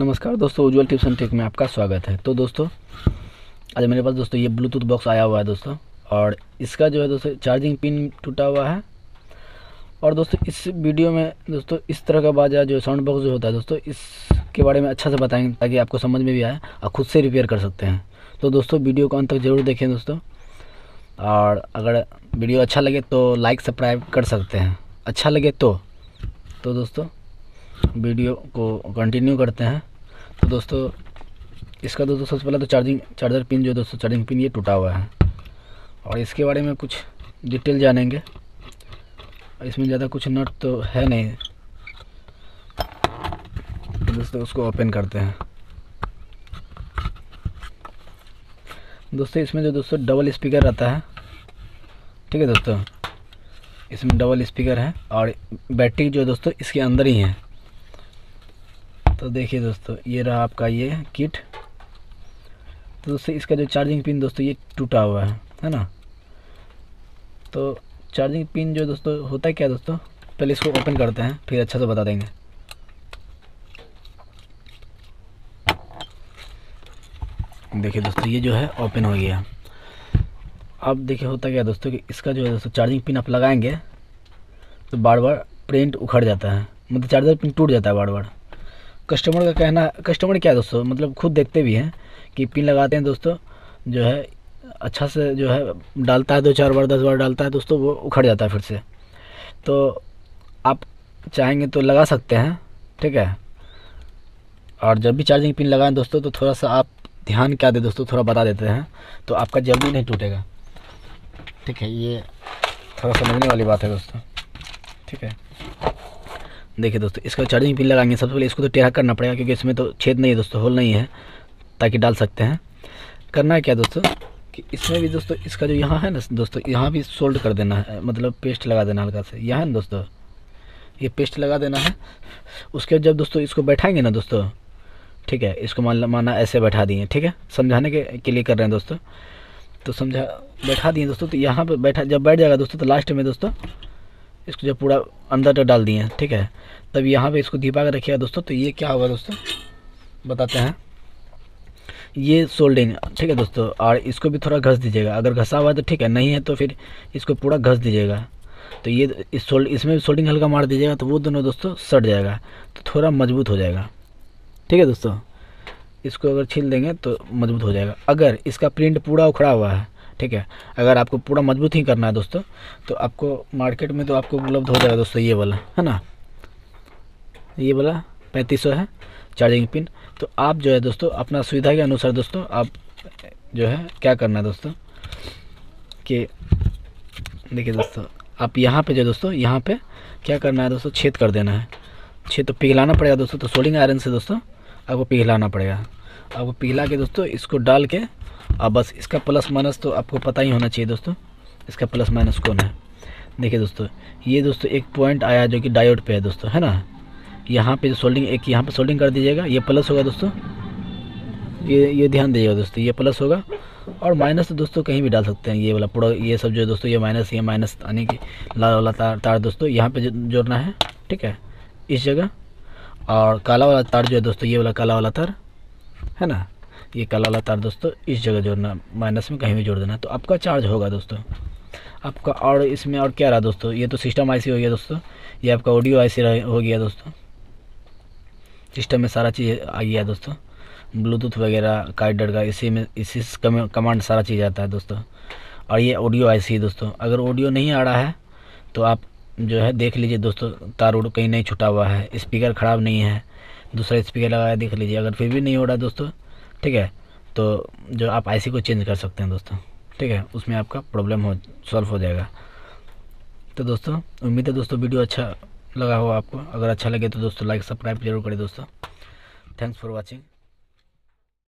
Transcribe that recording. नमस्कार दोस्तों, उज्ज्वल tips and take में आपका स्वागत है। तो दोस्तों आज मेरे पास दोस्तों ये ब्लूटूथ बॉक्स आया हुआ है दोस्तों, और इसका जो है दोस्तों चार्जिंग पिन टूटा हुआ है। और दोस्तों इस वीडियो में दोस्तों इस तरह का बाजा जो साउंड बॉक्स जो होता है दोस्तों इसके बारे में अच्छा से बताएंगे ताकि आपको समझ में भी आए और ख़ुद से रिपेयर कर सकते हैं। तो दोस्तों वीडियो को अंत तक ज़रूर देखें दोस्तों, और अगर वीडियो अच्छा लगे तो लाइक सब्सक्राइब कर सकते हैं। अच्छा लगे तो दोस्तों वीडियो को कंटिन्यू करते हैं। तो दोस्तों इसका दोस्तों सबसे पहले तो चार्जर पिन जो दोस्तों चार्जिंग पिन ये टूटा हुआ है, और इसके बारे में कुछ डिटेल जानेंगे। इसमें ज़्यादा कुछ नट तो है नहीं। तो दोस्तों उसको ओपन करते हैं। दोस्तों इसमें जो दोस्तों डबल स्पीकर रहता है, ठीक है दोस्तों, इसमें डबल स्पीकर है और बैटरी जो दोस्तों इसके अंदर ही है। तो देखिए दोस्तों ये रहा आपका ये किट। तो दोस्तों इसका जो चार्जिंग पिन दोस्तों ये टूटा हुआ है ना। तो चार्जिंग पिन जो दोस्तों होता है क्या दोस्तों, पहले इसको ओपन करते हैं फिर अच्छा से बता देंगे। देखिए दोस्तों ये जो है ओपन हो गया। अब देखिए होता क्या दोस्तों कि इसका जो है दोस्तों चार्जिंग पिन आप लगाएंगे तो बार बार प्रिंट उखड़ जाता है, मतलब चार्जर पिन टूट जाता है बार बार। कस्टमर का कहना, कस्टमर क्या दोस्तों मतलब खुद देखते भी हैं कि पिन लगाते हैं दोस्तों जो है अच्छा से जो है डालता है, 2-4 बार 10 बार डालता है दोस्तों, वो उखड़ जाता है फिर से। तो आप चाहेंगे तो लगा सकते हैं, ठीक है। और जब भी चार्जिंग पिन लगाएं दोस्तों तो थोड़ा सा आप ध्यान क्या दें दोस्तों, थोड़ा बता देते हैं तो आपका जल्दी नहीं टूटेगा, ठीक है। ये थोड़ा समझने वाली बात है दोस्तों, ठीक है। देखिए दोस्तों इसका चार्जिंग पिन लगाएंगे सबसे पहले इसको तो टेढ़ा करना पड़ेगा क्योंकि इसमें तो छेद नहीं है दोस्तों, होल नहीं है ताकि डाल सकते हैं। करना है क्या दोस्तों कि इसमें भी दोस्तों इसका जो यहाँ है ना दोस्तों, यहाँ भी सोल्ड कर देना है, मतलब पेस्ट लगा देना हल्का से यहाँ ना दोस्तों, ये पेस्ट लगा देना है। उसके जब दोस्तों इसको बैठाएंगे ना दोस्तों, ठीक है, इसको माना ऐसे बैठा दिए, ठीक है, समझाने के लिए कर रहे हैं दोस्तों। तो समझा बैठा दिए दोस्तों, तो यहाँ पर बैठा जब बैठ जाएगा दोस्तों तो लास्ट में दोस्तों इसको जब पूरा अंदर तक डाल दिए, ठीक है, तब यहाँ पे इसको दीपा कर रखिएगा दोस्तों। तो ये क्या होगा दोस्तों बताते हैं, ये सोल्डिंग, ठीक है दोस्तों। और इसको भी थोड़ा घस दीजिएगा, अगर घसा हुआ है तो ठीक है, नहीं है तो फिर इसको पूरा घस दीजिएगा। तो ये इसमें भी सोल्डिंग हल्का मार दीजिएगा तो वो दोनों दोस्तों सट जाएगा, तो थोड़ा मजबूत हो जाएगा, ठीक है दोस्तों। इसको अगर छील देंगे तो मजबूत हो जाएगा। अगर इसका प्रिंट पूरा उखड़ा हुआ है, ठीक है, अगर आपको पूरा मजबूत ही करना है दोस्तों तो आपको मार्केट में तो आपको उपलब्ध हो जाएगा दोस्तों ये वाला, है ना, ये वाला 3500 है चार्जिंग पिन। तो आप जो है दोस्तों अपना सुविधा के अनुसार दोस्तों आप जो है क्या करना है दोस्तों कि देखिए दोस्तों आप यहाँ पे जो दोस्तों यहाँ पे क्या करना है दोस्तों, छेद कर देना है। छेद तो पिघलाना पड़ेगा दोस्तों, तो सोल्डिंग आयरन से दोस्तों आपको पिघलाना पड़ेगा। आपको पिघला के दोस्तों इसको डाल के अब बस इसका प्लस माइनस तो आपको पता ही होना चाहिए दोस्तों, इसका प्लस माइनस कौन है। देखिए दोस्तों ये दोस्तों एक पॉइंट आया जो कि डायोड पे है दोस्तों, है ना। यहाँ पे जो सोल्डिंग एक यहाँ पे सोल्डिंग कर दीजिएगा, ये प्लस होगा दोस्तों, ये ध्यान दीजिएगा दोस्तों, ये प्लस होगा। और माइनस तो दोस्तों कहीं भी डाल सकते हैं, ये वाला पूरा ये सब जो है दोस्तों ये माइनस यानी कि लाल वाला तार दोस्तों यहाँ पर जोड़ना है, ठीक है, इस जगह। और काला वाला तार जो है दोस्तों ये वाला काला वाला तार है ना, ये काला वाला तार दोस्तों इस जगह जोड़ना, माइनस में कहीं भी जोड़ देना, तो आपका चार्ज होगा दोस्तों आपका। और इसमें और क्या रहा दोस्तों, ये तो सिस्टम आईसी हो गया दोस्तों, ये आपका ऑडियो आईसी हो गया दोस्तों, सिस्टम में सारा चीज़ आ गया दोस्तों, ब्लूटूथ वगैरह कार्डर का इसी में इसी कमांड सारा चीज़ आता है दोस्तों। और ये ऑडियो आईसी दोस्तों, अगर ऑडियो नहीं आ रहा है तो आप जो है देख लीजिए दोस्तों तार उड़ कहीं नहीं छुटा हुआ है, स्पीकर ख़राब नहीं है, दूसरा स्पीकर लगाया देख लीजिए। अगर फिर भी नहीं हो रहा दोस्तों, ठीक है, तो जो आप आईसी को चेंज कर सकते हैं दोस्तों, ठीक है, उसमें आपका प्रॉब्लम सॉल्व हो जाएगा। तो दोस्तों उम्मीद है दोस्तों वीडियो अच्छा लगा होगा आपको, अगर अच्छा लगे तो दोस्तों लाइक सब्सक्राइब जरूर करें दोस्तों। Thanks for watching.